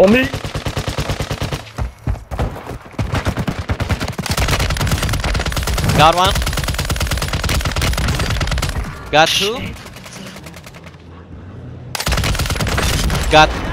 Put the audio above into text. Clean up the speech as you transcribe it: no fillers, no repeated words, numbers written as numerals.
On me! Got one. Got two. Got